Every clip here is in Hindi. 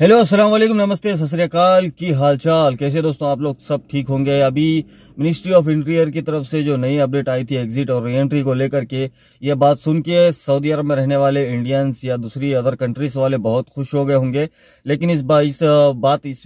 हेलो अस्सलाम वालेकुम, नमस्ते, सत श्री अकाल, की हालचाल कैसे दोस्तों, आप लोग सब ठीक होंगे। अभी मिनिस्ट्री ऑफ इंटीरियर की तरफ से जो नई अपडेट आई थी एग्जिट और रीएंट्री को लेकर के, ये बात सुन के सऊदी अरब में रहने वाले इंडियंस या दूसरी अदर कंट्रीज वाले बहुत खुश हो गए होंगे। लेकिन इस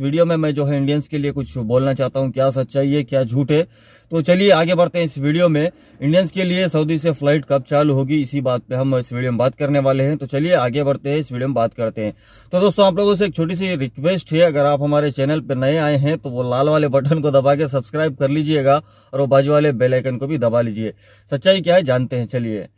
वीडियो में मैं जो है इंडियंस के लिए कुछ बोलना चाहता हूँ, क्या सच्चाई है क्या झूठ है। तो चलिए आगे बढ़ते हैं इस वीडियो में। इंडियंस के लिए सऊदी से फ्लाइट कब चालू होगी, इसी बात पे हम इस वीडियो में बात करने वाले हैं। तो चलिए आगे बढ़ते हैं, इस वीडियो में बात करते हैं। तो दोस्तों आप लोगों से एक छोटी सी रिक्वेस्ट है, अगर आप हमारे चैनल पर नए आए हैं तो वो लाल वाले बटन को दबा के सब्सक्राइब कर लीजिएगा और वो बाजू वाले बेल आइकन को भी दबा लीजिए। सच्चाई क्या है जानते हैं, चलिए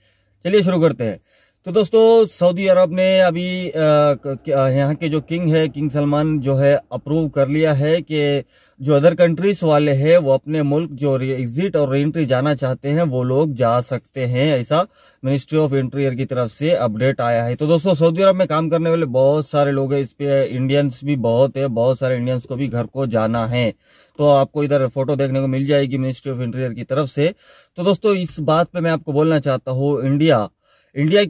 शुरू करते हैं। तो दोस्तों सऊदी अरब ने अभी यहाँ के जो किंग है, किंग सलमान, जो है अप्रूव कर लिया है कि जो अदर कंट्रीज वाले हैं वो अपने मुल्क जो एग्जिट और रीएंट्री जाना चाहते हैं वो लोग जा सकते हैं। ऐसा मिनिस्ट्री ऑफ इंटीरियर की तरफ से अपडेट आया है। तो दोस्तों सऊदी अरब में काम करने वाले बहुत सारे लोग हैं, इस पे इंडियंस भी बहुत है, बहुत सारे इंडियंस को भी घर को जाना है। तो आपको इधर फोटो देखने को मिल जाएगी मिनिस्ट्री ऑफ इंटीरियर की तरफ से। तो दोस्तों इस बात पे मैं आपको बोलना चाहता हूँ, इंडिया के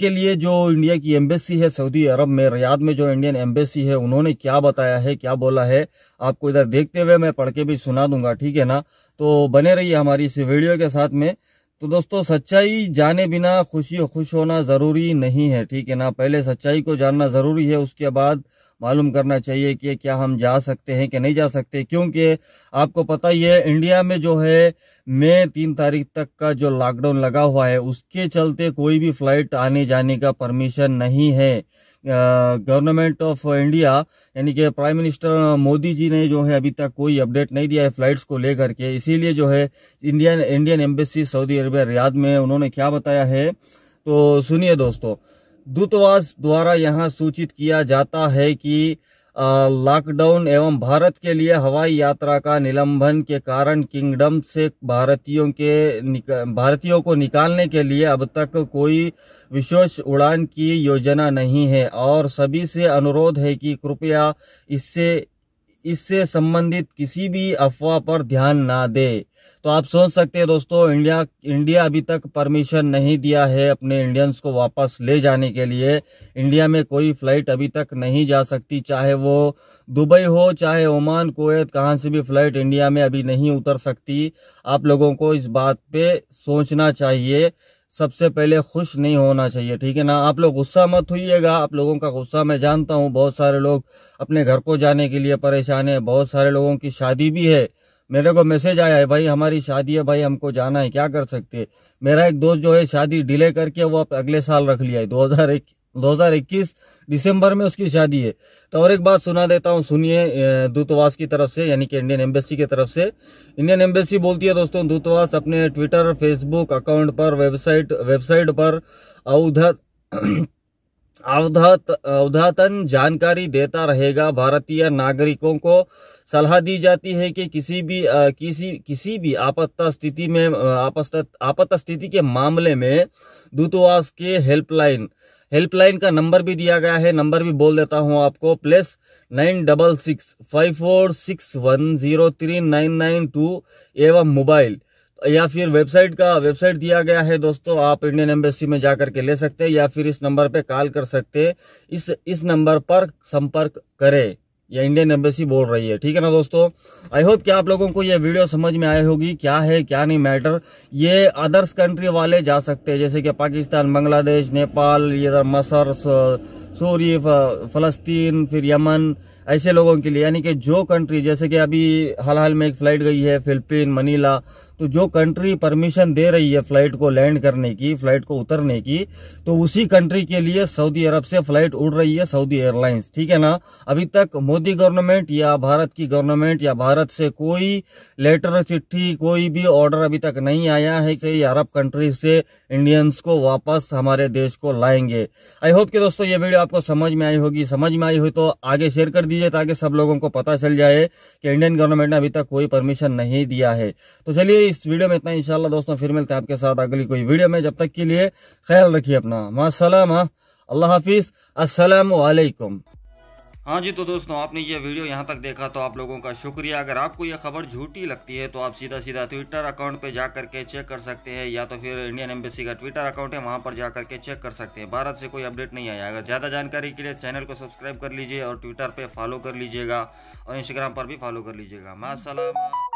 लिए जो इंडिया की एम्बेसी है सऊदी अरब में, रियाद में जो इंडियन एम्बेसी है, उन्होंने क्या बताया है क्या बोला है आपको इधर देखते हुए मैं पढ़ के भी सुना दूंगा, ठीक है ना। तो बने रहिए हमारी इस वीडियो के साथ में। तो दोस्तों सच्चाई जाने बिना खुश होना जरूरी नहीं है, ठीक है ना। पहले सच्चाई को जानना जरूरी है, उसके बाद मालूम करना चाहिए कि क्या हम जा सकते हैं कि नहीं जा सकते। क्योंकि आपको पता ही है इंडिया में जो है मई 3 तारीख तक का जो लॉकडाउन लगा हुआ है, उसके चलते कोई भी फ्लाइट आने जाने का परमिशन नहीं है। गवर्नमेंट ऑफ इंडिया यानी कि प्राइम मिनिस्टर मोदी जी ने जो है अभी तक कोई अपडेट नहीं दिया है फ्लाइट्स को लेकर के। इसीलिए जो है Indian embassy Saudi Arabia Riyadh में उन्होंने क्या बताया है तो सुनिए दोस्तों। दूतावास द्वारा यहां सूचित किया जाता है कि लॉकडाउन एवं भारत के लिए हवाई यात्रा का निलंबन के कारण किंगडम से भारतीयों को निकालने के लिए अब तक कोई विशेष उड़ान की योजना नहीं है और सभी से अनुरोध है कि कृपया इससे संबंधित किसी भी अफवाह पर ध्यान ना दे। तो आप सोच सकते हैं दोस्तों, इंडिया अभी तक परमिशन नहीं दिया है अपने इंडियंस को वापस ले जाने के लिए। इंडिया में कोई फ्लाइट अभी तक नहीं जा सकती, चाहे वो दुबई हो चाहे ओमान कुवैत, कहाँ से भी फ्लाइट इंडिया में अभी नहीं उतर सकती। आप लोगों को इस बात पे सोचना चाहिए, सबसे पहले खुश नहीं होना चाहिए, ठीक है ना। आप लोग गुस्सा मत होइएगा, आप लोगों का गुस्सा मैं जानता हूँ, बहुत सारे लोग अपने घर को जाने के लिए परेशान है, बहुत सारे लोगों की शादी भी है। मेरे को मैसेज आया है, भाई हमारी शादी है, भाई हमको जाना है, क्या कर सकते। मेरा एक दोस्त जो है शादी डिले करके वो आप अगले साल रख लिया है, 2021 दिसंबर में उसकी शादी है। तो और एक बात सुना देता हूँ, सुनिए। दूतावास की तरफ से यानी कि इंडियन एम्बेसी की तरफ से, इंडियन एम्बेसी बोलती है दोस्तों, दूतावास अपने ट्विटर फेसबुक अकाउंट पर वेबसाइट पर अवधातन जानकारी देता रहेगा। भारतीय नागरिकों को सलाह दी जाती है कि किसी भी आपात स्थिति के मामले में दूतावास के हेल्पलाइन का नंबर भी दिया गया है। नंबर भी बोल देता हूं आपको, +966546103992 एवं मोबाइल या फिर वेबसाइट दिया गया है दोस्तों। आप इंडियन एम्बेसी में जाकर के ले सकते हैं या फिर इस नंबर पे कॉल कर सकते हैं, इस नंबर पर संपर्क करें, या इंडियन एम्बेसी बोल रही है, ठीक है ना दोस्तों। आई होप कि आप लोगों को ये वीडियो समझ में आई होगी, क्या है क्या नहीं मैटर। ये अदर्स कंट्री वाले जा सकते हैं, जैसे कि पाकिस्तान, बांग्लादेश, नेपाल, इधर मसर, सूरी, फलस्तीन, फिर यमन, ऐसे लोगों के लिए। यानी कि जो कंट्री, जैसे कि अभी हाल हाल में एक फ्लाइट गई है फिलिपीन मनीला, तो जो कंट्री परमिशन दे रही है फ्लाइट को लैंड करने की, फ्लाइट को उतरने की, तो उसी कंट्री के लिए सऊदी अरब से फ्लाइट उड़ रही है सऊदी एयरलाइंस, ठीक है ना। अभी तक मोदी गवर्नमेंट या भारत की गवर्नमेंट या भारत से कोई लेटर, चिट्ठी, कोई भी ऑर्डर अभी तक नहीं आया है कि अरब कंट्रीज से इंडियंस को वापस हमारे देश को लाएंगे। आई होप कि दोस्तों ये वीडियो आपको समझ में आई होगी, समझ में आई हुई तो आगे शेयर कर दीजिए ताकि सब लोगों को पता चल जाए कि इंडियन गवर्नमेंट ने अभी तक कोई परमिशन नहीं दिया है। तो चलिए इस वीडियो में इतना इंशाल्लाह दोस्तों, फिर मिलते हैं आपके साथ अगली कोई वीडियो में। जब तक के लिए ख्याल रखिए अपना, मासलामा, अल्लाह हाफिज, अस्सलाम वालेकुम। हाँ जी तो दोस्तों आपने ये वीडियो यहाँ तक देखा तो आप लोगों का शुक्रिया। अगर आपको ये खबर झूठी लगती है तो आप सीधा सीधा ट्विटर अकाउंट पे जा करके चेक कर सकते हैं, या तो फिर इंडियन एम्बेसी का ट्विटर अकाउंट है वहाँ पर जा करके चेक कर सकते हैं। भारत से कोई अपडेट नहीं आया। अगर ज़्यादा जानकारी के लिए चैनल को सब्सक्राइब कर लीजिए और ट्विटर पर फॉलो कर लीजिएगा और इंस्टाग्राम पर भी फॉलो कर लीजिएगा। माशाल्लाह।